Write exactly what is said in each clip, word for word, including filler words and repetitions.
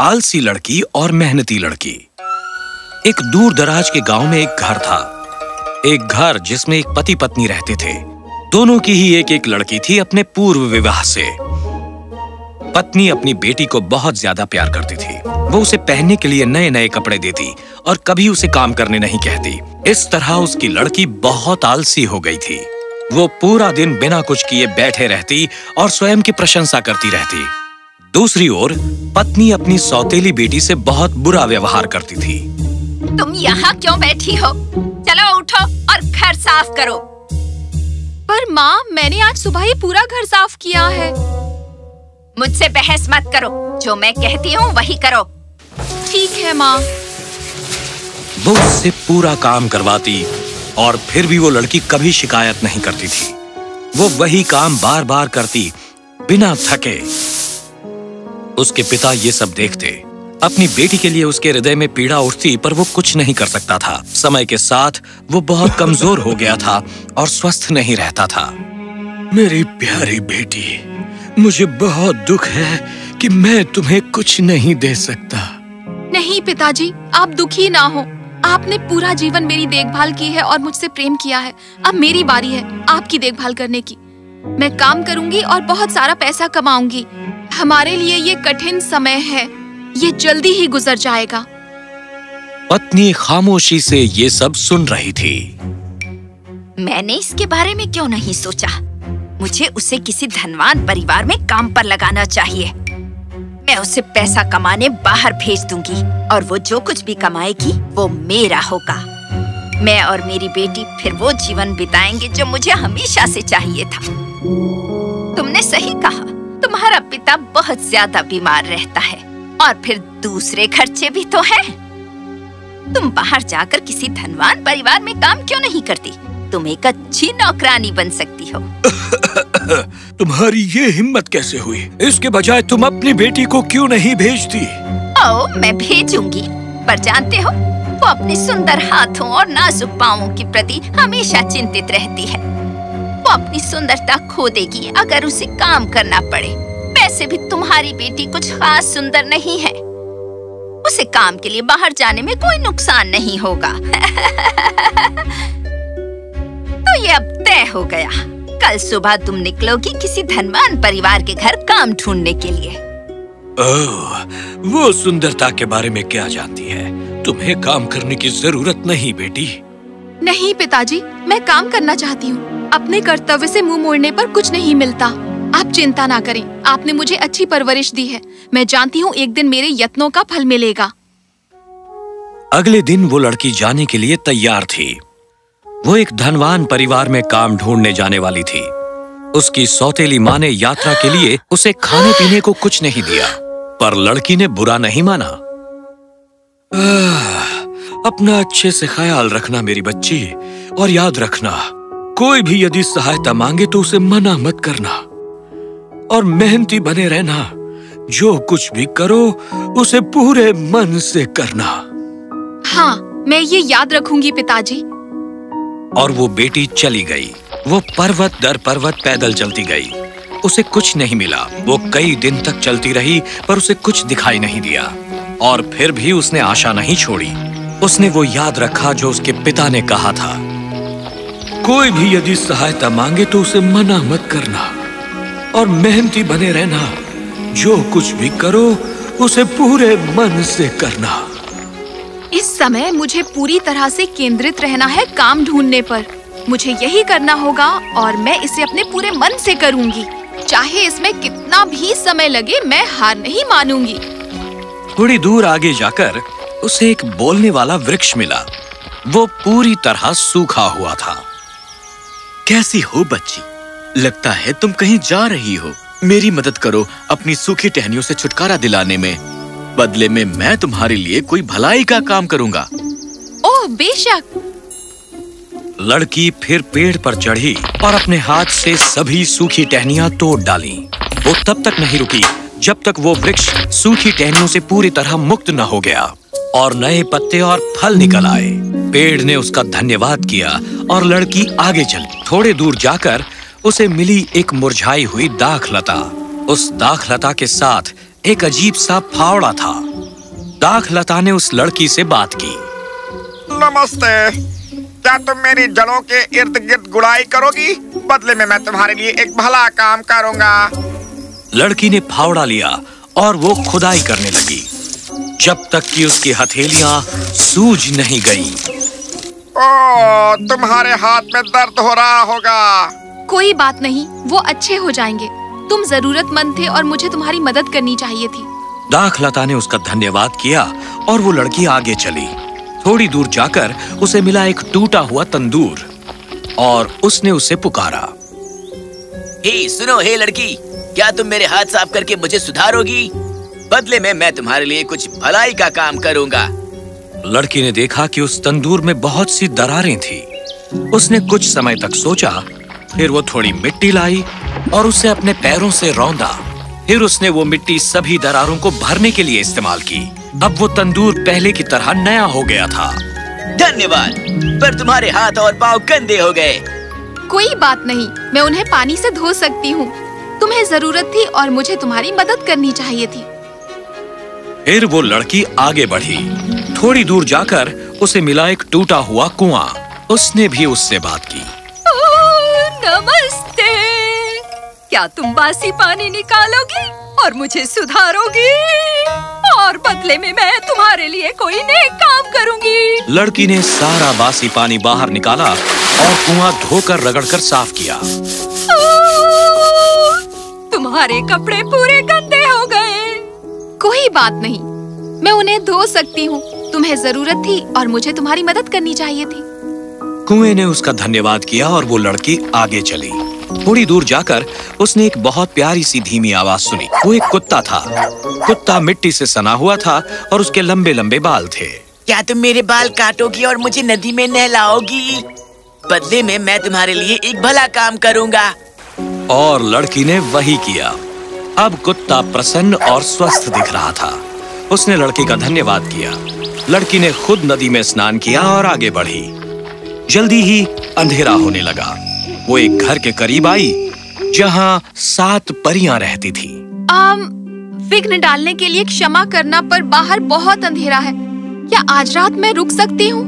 आलसी लड़की और मेहनती लड़की। एक दूर दराज के गांव में एक घर था, एक घर जिसमें एक पति पत्नी रहते थे। दोनों की ही एक एक लड़की थी अपने पूर्व विवाह से। पत्नी अपनी बेटी को बहुत ज्यादा प्यार करती थी। वो उसे पहनने के लिए नए नए कपड़े देती और कभी उसे काम करने नहीं कहती। इस तरह उसकी लड़की बहुत आलसी हो गई थी। वो पूरा दिन बिना कुछ किए बैठे रहती और स्वयं की प्रशंसा करती रहती। दूसरी ओर पत्नी अपनी सौतेली बेटी से बहुत बुरा व्यवहार करती थी। तुम यहाँ क्यों बैठी हो? चलो उठो और घर साफ करो। पर माँ, मैंने आज सुबह ही पूरा घर साफ किया है। मुझसे बहस मत करो, जो मैं कहती हूँ वही करो। ठीक है माँ। वो उससे पूरा काम करवाती और फिर भी वो लड़की कभी शिकायत नहीं करती थी। वो वही काम बार बार करती बिना थके। उसके पिता ये सब देखते। अपनी बेटी के लिए उसके हृदय में पीड़ा उठती, पर वो कुछ नहीं कर सकता था। समय के साथ वो बहुत कमजोर हो गया था और स्वस्थ नहीं रहता था। मेरी प्यारी बेटी, मुझे बहुत दुख है कि मैं तुम्हें कुछ नहीं दे सकता। नहीं पिताजी, आप दुखी ना हो। आपने पूरा जीवन मेरी देखभाल की है और मुझसे प्रेम किया है। अब मेरी बारी है आपकी देखभाल करने की। मैं काम करूंगी और बहुत सारा पैसा कमाऊंगी। हमारे लिए ये कठिन समय है, ये जल्दी ही गुजर जाएगा। पत्नी खामोशी से ये सब सुन रही थी। मैंने इसके बारे में क्यों नहीं सोचा? मुझे उसे किसी धनवान परिवार में काम पर लगाना चाहिए। मैं उसे पैसा कमाने बाहर भेज दूंगी और वो जो कुछ भी कमाएगी वो मेरा होगा। मैं और मेरी बेटी फिर वो जीवन बिताएंगे जो मुझे हमेशा से चाहिए था। तुमने सही कहा, तुम्हारा पिता बहुत ज्यादा बीमार रहता है और फिर दूसरे खर्चे भी तो हैं। तुम बाहर जाकर किसी धनवान परिवार में काम क्यों नहीं करती? तुम एक अच्छी नौकरानी बन सकती हो। तुम्हारी ये हिम्मत कैसे हुई? इसके बजाय तुम अपनी बेटी को क्यों नहीं भेजती? ओ, मैं भेजूंगी, पर जानते हो वो अपने सुंदर हाथों और नाजुक पांवों के प्रति हमेशा चिंतित रहती है। वो अपनी सुंदरता खो देगी अगर उसे काम करना पड़े। वैसे भी तुम्हारी बेटी कुछ खास सुंदर नहीं है, उसे काम के लिए बाहर जाने में कोई नुकसान नहीं होगा। तो ये अब तय हो गया, कल सुबह तुम निकलोगी किसी धनवान परिवार के घर काम ढूंढने के लिए। ओह, वो सुंदरता के बारे में क्या जानती है? तुम्हें काम करने की जरूरत नहीं बेटी। नहीं पिताजी, मैं काम करना चाहती हूँ। अपने कर्तव्य से मुंह मोड़ने पर कुछ नहीं मिलता। आप चिंता ना करें, आपने मुझे अच्छी परवरिश दी है। मैं जानती हूँ एक दिन मेरे यत्नों का फल मिलेगा। अगले दिन वो लड़की जाने के लिए तैयार थी। वो एक धनवान परिवार में काम ढूंढने जाने वाली थी। उसकी सौतेली माँ ने यात्रा के लिए उसे खाने पीने को कुछ नहीं दिया, पर लड़की ने बुरा नहीं माना। अपना अच्छे से ख्याल रखना मेरी बच्ची, और याद रखना कोई भी यदि सहायता मांगे तो उसे मना मत करना, और मेहनती बने रहना। जो कुछ भी करो उसे पूरे मन से करना। हाँ, मैं ये याद रखूंगी पिताजी। और वो बेटी चली गई। वो पर्वत दर पर्वत पैदल चलती गई। उसे कुछ नहीं मिला। वो कई दिन तक चलती रही, पर उसे कुछ दिखाई नहीं दिया। और फिर भी उसने आशा नहीं छोड़ी। उसने वो याद रखा जो उसके पिता ने कहा था, कोई भी यदि सहायता मांगे तो उसे मना मत करना, और मेहनती बने रहना। जो कुछ भी करो उसे पूरे मन से करना। इस समय मुझे पूरी तरह से केंद्रित रहना है काम ढूंढने पर। मुझे यही करना होगा और मैं इसे अपने पूरे मन से करूंगी। चाहे इसमें कितना भी समय लगे, मैं हार नहीं मानूंगी। थोड़ी दूर आगे जाकर उसे एक बोलने वाला वृक्ष मिला। वो पूरी तरह सूखा हुआ था। कैसी हो बच्ची? लगता है तुम कहीं जा रही हो। मेरी मदद करो अपनी सूखी टहनियों से छुटकारा दिलाने में। बदले में मैं तुम्हारे लिए कोई भलाई का काम करूंगा। ओह बेशक। लड़की फिर पेड़ पर चढ़ी और अपने हाथ से सभी सूखी टहनियां तोड़ डाली। वो तब तक नहीं रुकी जब तक वो वृक्ष सूखी टहनियों से पूरी तरह मुक्त न हो गया और नए पत्ते और फल निकल आए। पेड़ ने उसका धन्यवाद किया और लड़की आगे चली। थोड़े दूर जाकर उसे मिली एक मुरझाई हुई दाखलता। उस दाखलता के साथ एक अजीब सा फावड़ा था। दाख लता ने उस लड़की से बात की। नमस्ते, क्या तुम मेरी जड़ों के इर्द गिर्द गुड़ाई करोगी? बदले में मैं तुम्हारे लिए एक भला काम करूंगा। लड़की ने फावड़ा लिया और वो खुदाई करने लगी जब तक कि उसकी हथेलियां सूज नहीं गईं। ओह, तुम्हारे हाथ में दर्द हो रहा होगा। कोई बात नहीं, वो अच्छे हो जाएंगे। तुम जरूरतमंद थे और मुझे तुम्हारी मदद करनी चाहिए थी। दाख लता ने उसका धन्यवाद किया और वो लड़की आगे चली। थोड़ी दूर जाकर उसे मिला एक टूटा हुआ तंदूर और उसने उसे पुकारा। हे सुनो, हे लड़की, क्या तुम मेरे हाथ साफ करके मुझे सुधारोगी? बदले में मैं तुम्हारे लिए कुछ भलाई का काम करूंगा। लड़की ने देखा कि उस तंदूर में बहुत सी दरारें थीं। उसने कुछ समय तक सोचा, फिर वो थोड़ी मिट्टी लाई और उसे अपने पैरों से रौंदा। फिर उसने वो मिट्टी सभी दरारों को भरने के लिए इस्तेमाल की। अब वो तंदूर पहले की तरह नया हो गया था। धन्यवाद, पर तुम्हारे हाथ और पाँव गंदे हो गए। कोई बात नहीं, मैं उन्हें पानी से धो सकती हूँ। तुम्हें जरूरत थी और मुझे तुम्हारी मदद करनी चाहिए थी। फिर वो लड़की आगे बढ़ी। थोड़ी दूर जाकर उसे मिला एक टूटा हुआ कुआं। उसने भी उससे बात की। नमस्ते, क्या तुम बासी पानी निकालोगी और मुझे सुधारोगी? और बदले में मैं तुम्हारे लिए कोई नेक काम करूंगी। लड़की ने सारा बासी पानी बाहर निकाला और कुआं धोकर रगड़कर साफ किया। तुम्हारे कपड़े पूरे गंदे हो गए। कोई बात नहीं, मैं उन्हें धो सकती हूँ। तुम्हें जरूरत थी और मुझे तुम्हारी मदद करनी चाहिए थी। कुएं ने उसका धन्यवाद किया और वो लड़की आगे चली। थोड़ी दूर जाकर उसने एक बहुत प्यारी सी धीमी आवाज सुनी। वो एक कुत्ता था। कुत्ता मिट्टी से सना हुआ था और उसके लंबे लंबे बाल थे। क्या तुम मेरे बाल काटोगी और मुझे नदी में नहलाओगी? बदले में मैं तुम्हारे लिए एक भला काम करूँगा। और लड़की ने वही किया। अब कुत्ता प्रसन्न और स्वस्थ दिख रहा था। उसने लड़की का धन्यवाद किया। लड़की ने खुद नदी में स्नान किया और आगे बढ़ी। जल्दी ही अंधेरा होने लगा। वो एक घर के करीब आई जहाँ सात परियां रहती थीं। आम, विघ्न डालने के लिए क्षमा करना, पर बाहर बहुत अंधेरा है। क्या आज रात मैं रुक सकती हूँ?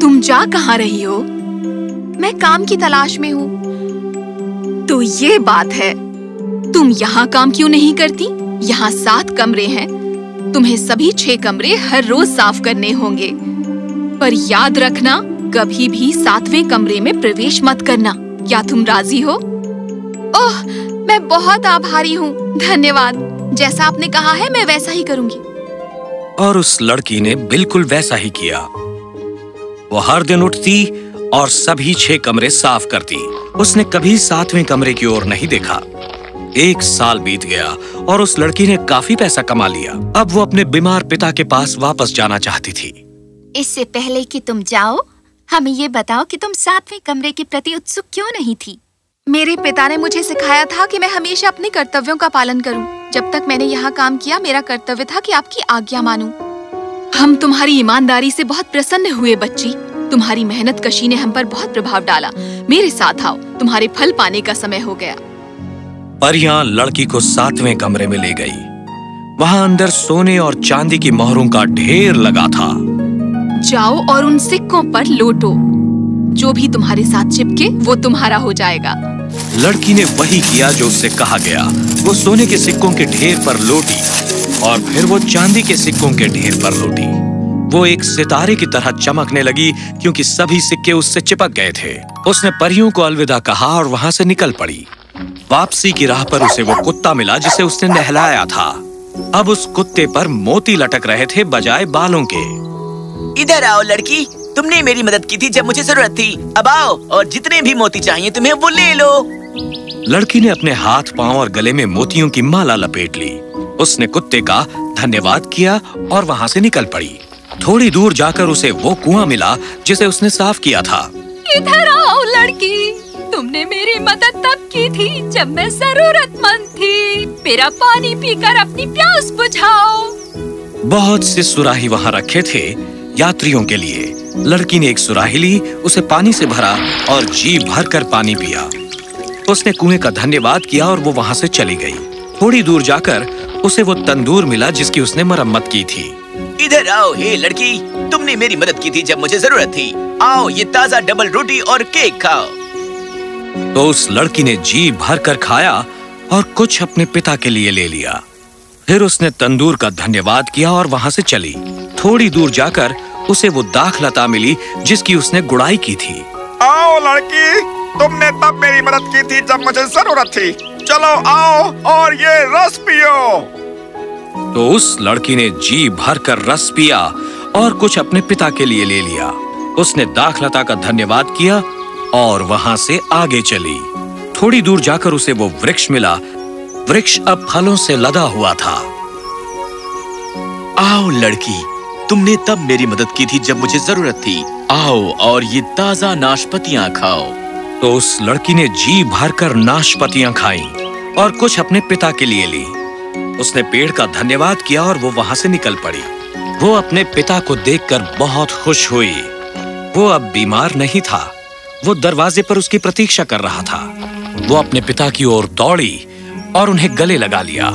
तुम जा कहाँ रही हो? मैं काम की तलाश में हूँ। तो ये बात है, तुम यहाँ काम क्यों नहीं करती? यहाँ सात कमरे हैं। तुम्हें सभी छह कमरे हर रोज साफ करने होंगे। पर याद रखना, कभी भी सातवें कमरे में प्रवेश मत करना। क्या तुम राजी हो? ओह, मैं बहुत आभारी हूँ, धन्यवाद। जैसा आपने कहा है, मैं वैसा ही करूँगी। और उस लड़की ने बिल्कुल वैसा ही किया। वो हर दिन उठती और सभी छह कमरे साफ करती। उसने कभी सातवें कमरे की ओर नहीं देखा। एक साल बीत गया और उस लड़की ने काफी पैसा कमा लिया। अब वो अपने बीमार पिता के पास वापस जाना चाहती थी। इससे पहले कि तुम जाओ, हमें ये बताओ कि तुम सातवें कमरे के प्रति उत्सुक क्यों नहीं थी? मेरे पिता ने मुझे सिखाया था कि मैं हमेशा अपने कर्तव्यों का पालन करूं। जब तक मैंने यहाँ काम किया, मेरा कर्तव्य था कि आपकी आज्ञा मानूं। हम तुम्हारी ईमानदारी से बहुत प्रसन्न हुए बच्ची। तुम्हारी मेहनत कशी ने हम पर बहुत प्रभाव डाला। मेरे साथ आओ, तुम्हारे फल पाने का समय हो गया। परियां लड़की को सातवें कमरे में ले गई। वहां अंदर सोने और चांदी की मोहरों का ढेर लगा था। जाओ और उन सिक्कों पर लोटो। जो भी तुम्हारे साथ चिपके वो तुम्हारा हो जाएगा। लड़की ने वही किया जो उससे कहा गया। वो सोने के सिक्कों के ढेर पर लोटी और फिर वो चांदी के सिक्कों के ढेर पर लोटी। वो एक सितारे की तरह चमकने लगी क्योंकि सभी सिक्के उससे चिपक गए थे। उसने परियों को अलविदा कहा और वहां से निकल पड़ी। वापसी की राह पर उसे वो कुत्ता मिला जिसे उसने नहलाया था। अब उस कुत्ते पर मोती लटक रहे थे बजाय बालों के। इधर आओ लड़की, तुमने मेरी मदद की थी जब मुझे जरूरत थी। अब आओ और जितने भी मोती चाहिए तुम्हें वो ले लो। लड़की ने अपने हाथ, पांव और गले में मोतियों की माला लपेट ली। उसने कुत्ते का धन्यवाद किया और वहाँ से निकल पड़ी। थोड़ी दूर जाकर उसे वो कुआं मिला जिसे उसने साफ किया था। इधर आओ लड़की, तुमने मेरी मदद तब की थी जब मैं जरूरतमंद थी। मेरा पानी पीकर अपनी प्यास बुझाओ। बहुत से सुराही वहाँ रखे थे यात्रियों के लिए। लड़की ने एक सुराही ली, उसे पानी से भरा और जी भर कर पानी पिया। उसने कुएं का धन्यवाद किया और वो वहाँ से चली गई। थोड़ी दूर जाकर उसे वो तंदूर मिला जिसकी उसने मरम्मत की थी। इधर आओ हे लड़की, तुमने मेरी मदद की थी जब मुझे जरूरत थी। आओ ये ताजा डबल रोटी और केक खाओ। तो उस लड़की ने जी भर कर खाया और कुछ अपने पिता के लिए ले लिया। फिर उसने तंदूर का धन्यवाद किया और वहां से चली। थोड़ी दूर जाकर उसे वो दाखलता मिली जिसकी उसने गुड़ाई की थी। आओ लड़की, तुमने तब मेरी मदद की थी जब मुझे जरूरत थी। चलो आओ और ये रस पियो। तो उस लड़की ने जी भर कर रस पिया और कुछ अपने पिता के लिए ले लिया। उसने दाखलता का धन्यवाद किया और वहां से आगे चली। थोड़ी दूर जाकर उसे वो वृक्ष मिला। वृक्ष अब फलों से लदा हुआ था। आओ लड़की, तुमने तब मेरी मदद की थी जब मुझे जरूरत थी। आओ और ये ताजा नाशपतियां खाओ। तो उस लड़की ने जी भरकर नाशपतियां खाईं और कुछ अपने पिता के लिए ली। उसने पेड़ का धन्यवाद किया और वो वहां से निकल पड़ी। वो अपने पिता को देखकर बहुत खुश हुई। वो अब बीमार नहीं था। वो दरवाजे पर उसकी प्रतीक्षा कर रहा था। वो अपने पिता की ओर दौड़ी और उन्हें गले लगा लिया।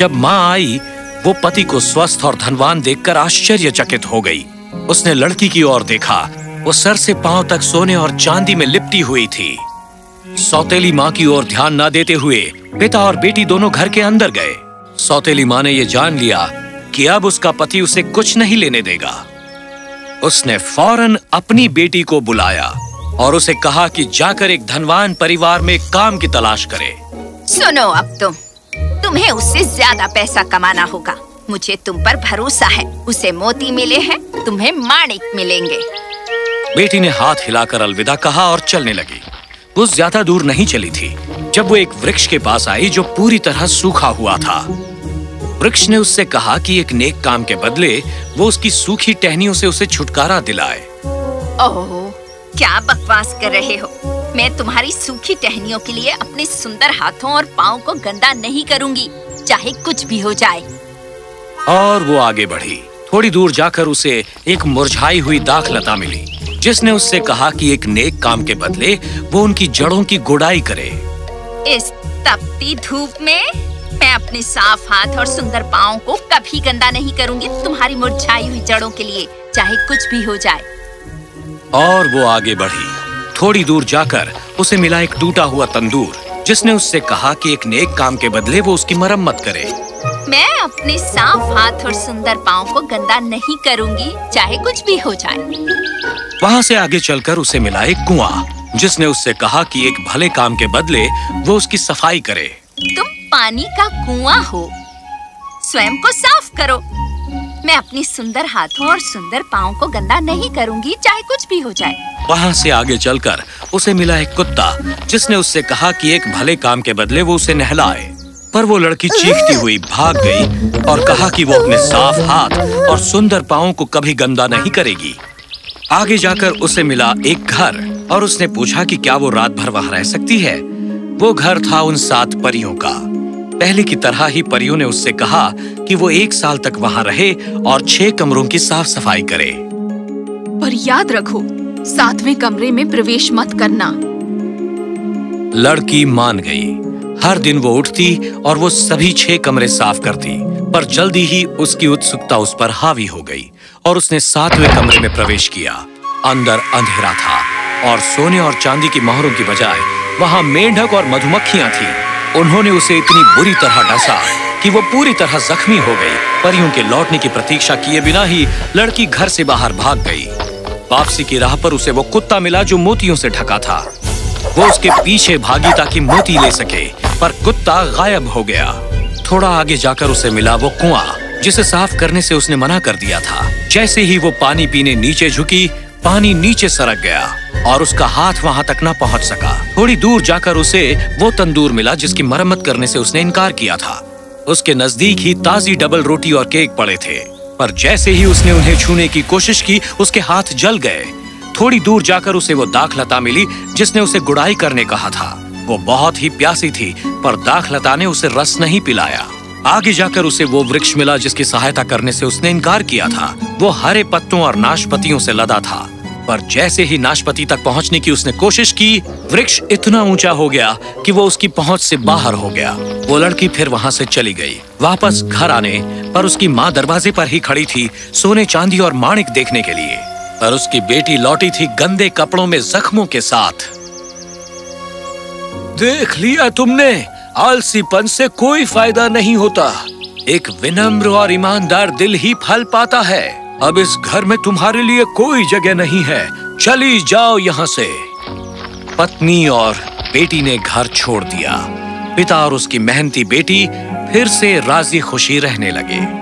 जब माँ आई, वो पति को स्वस्थ और धनवान देखकर आश्चर्यचकित हो गई। उसने लड़की की ओर देखा। वो सर से पांव तक सोने और चांदी में लिपटी हुई थी। सौतेली माँ की ओर ध्यान न देते हुए पिता और बेटी दोनों घर के अंदर गए। सौतेली माँ ने यह जान लिया कि अब उसका पति उसे कुछ नहीं लेने देगा। उसने फौरन अपनी बेटी को बुलाया और उसे कहा कि जाकर एक धनवान परिवार में काम की तलाश करे। सुनो अब तुम, तुम्हें उससे ज्यादा पैसा कमाना होगा। मुझे तुम पर भरोसा है। उसे मोती मिले हैं, तुम्हें माणिक मिलेंगे। बेटी ने हाथ हिलाकर अलविदा कहा और चलने लगी। वो ज्यादा दूर नहीं चली थी जब वो एक वृक्ष के पास आई जो पूरी तरह सूखा हुआ था। वृक्ष ने उससे कहा कि एक नेक काम के बदले वो उसकी सूखी टहनियों से उसे छुटकारा दिलाए। ओह, क्या बकवास कर रहे हो। मैं तुम्हारी सूखी टहनियों के लिए अपने सुंदर हाथों और पाँव को गंदा नहीं करूंगी, चाहे कुछ भी हो जाए। और वो आगे बढ़ी। थोड़ी दूर जाकर उसे एक मुरझाई हुई दाखलता मिली जिसने उससे कहा कि एक नेक काम के बदले वो उनकी जड़ों की गुड़ाई करे। इस तपती धूप में मैं अपने साफ हाथ और सुंदर पाँव को कभी गंदा नहीं करूंगी तुम्हारी मुरझाई हुई जड़ों के लिए, चाहे कुछ भी हो जाए। और वो आगे बढ़ी। थोड़ी दूर जाकर उसे मिला एक टूटा हुआ तंदूर जिसने उससे कहा कि एक नेक काम के बदले वो उसकी मरम्मत करे। मैं अपने साफ हाथ और सुंदर पाँव को गंदा नहीं करूंगी, चाहे कुछ भी हो जाए। वहाँ से आगे चलकर उसे मिला एक कुआं जिसने उससे कहा कि एक भले काम के बदले वो उसकी सफाई करे। तुम पानी का कुआं हो, स्वयं को साफ करो। मैं अपने सुंदर हाथों और सुंदर पाँव को गंदा नहीं करूंगी, चाहे कुछ भी हो जाए। वहाँ से आगे चलकर उसे मिला एक कुत्ता जिसने उससे कहा कि एक भले काम के बदले वो उसे नहलाए। पर वो लड़की चीखती हुई भाग गई और कहा कि वो अपने साफ हाथ और सुंदर पाँव को कभी गंदा नहीं करेगी। आगे जाकर उसे मिला एक घर और उसने पूछा कि क्या वो रात भर वहाँ रह सकती है। वो घर था उन सात परियों का। पहले की तरह ही परियों ने उससे कहा कि वो एक साल तक वहाँ रहे और छह कमरों की साफ सफाई करे। पर याद रखो, सातवें कमरे में प्रवेश मत करना। लड़की मान गई। हर दिन वो उठती और वो सभी छह कमरे साफ करती। पर जल्दी ही उसकी उत्सुकता उस पर हावी हो गई और उसने सातवें कमरे में प्रवेश किया। अंदर अंधेरा था और सोने और चांदी की मोहरों की बजाय वहां मेंढक और मधुमक्खियां थीं। उन्होंने उसे इतनी बुरी तरह डसा कि वो पूरी तरह जख्मी हो गई। परियों के लौटने की प्रतीक्षा किए बिना ही लड़की घर से बाहर भाग गई। वापसी की राह पर उसे वो कुत्ता मिला जो मोतियों से ढका था। वो उसके पीछे भागी ताकि मोती ले सके, पर कुत्ता गायब हो गया। थोड़ा आगे जाकर उसे मिला वो कुआं जिसे साफ करने से उसने मना कर दिया था। जैसे ही वो पानी पीने नीचे झुकी, पानी नीचे सरक गया और उसका हाथ वहां तक न पहुंच सका। थोड़ी दूर जाकर उसे वो तंदूर मिला जिसकी मरम्मत करने से उसने इनकार किया था। उसके नजदीक ही ताजी डबल रोटी और केक पड़े थे, पर जैसे ही उसने उन्हें छूने की कोशिश की, उसके हाथ जल गए। थोड़ी दूर जाकर उसे वो दाखलता मिली जिसने उसे गुड़ाई करने कहा था। वो बहुत ही प्यासी थी, पर दाखलता ने उसे रस नहीं पिलाया। आगे जाकर उसे वो वृक्ष मिला जिसकी सहायता करने से उसने इनकार किया था। वो हरे पत्तों और नाशपतियों से लदा था, पर जैसे ही नाशपाती तक पहुंचने की उसने कोशिश की, वृक्ष इतना ऊंचा हो गया कि वो उसकी पहुंच से बाहर हो गया। वो लड़की फिर वहां से चली गई वापस घर आने पर उसकी माँ दरवाजे पर ही खड़ी थी सोने चांदी और माणिक देखने के लिए, पर उसकी बेटी लौटी थी गंदे कपड़ों में जख्मों के साथ। देख लिया तुमने, आलसीपन से कोई फायदा नहीं होता, एक विनम्र और ईमानदार दिल ही फल पाता है। अब इस घर में तुम्हारे लिए कोई जगह नहीं है, चली जाओ यहाँ से। पत्नी और बेटी ने घर छोड़ दिया। पिता और उसकी मेहनती बेटी फिर से राजी खुशी रहने लगे।